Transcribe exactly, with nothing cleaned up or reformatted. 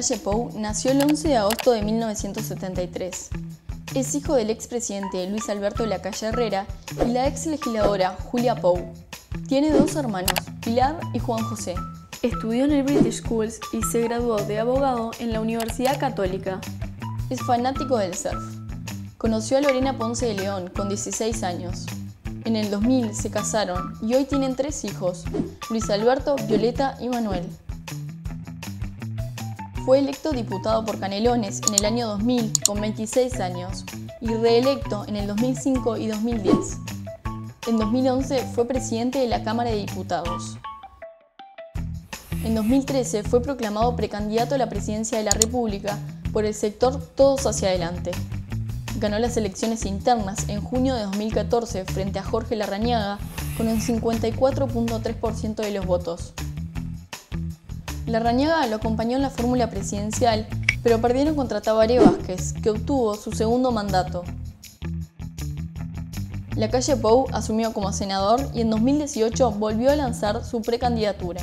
Lacalle Pou nació el once de agosto de mil novecientos setenta y tres. Es hijo del expresidente Luis Alberto Lacalle Herrera y la ex legisladora Julia Pou. Tiene dos hermanos, Pilar y Juan José. Estudió en el British School y se graduó de abogado en la Universidad Católica. Es fanático del surf. Conoció a Lorena Ponce de León con dieciséis años. En el dos mil se casaron y hoy tienen tres hijos, Luis Alberto, Violeta y Manuel. Fue electo diputado por Canelones en el año dos mil con veintiséis años y reelecto en el dos mil cinco y dos mil diez. En dos mil once fue presidente de la Cámara de Diputados. En dos mil trece fue proclamado precandidato a la presidencia de la República por el sector Todos Hacia Adelante. Ganó las elecciones internas en junio de dos mil catorce frente a Jorge Larrañaga con un cincuenta y cuatro punto tres por ciento de los votos. Larrañaga lo acompañó en la fórmula presidencial, pero perdieron contra Tabaré Vázquez, que obtuvo su segundo mandato. Lacalle Pou asumió como senador y en dos mil dieciocho volvió a lanzar su precandidatura.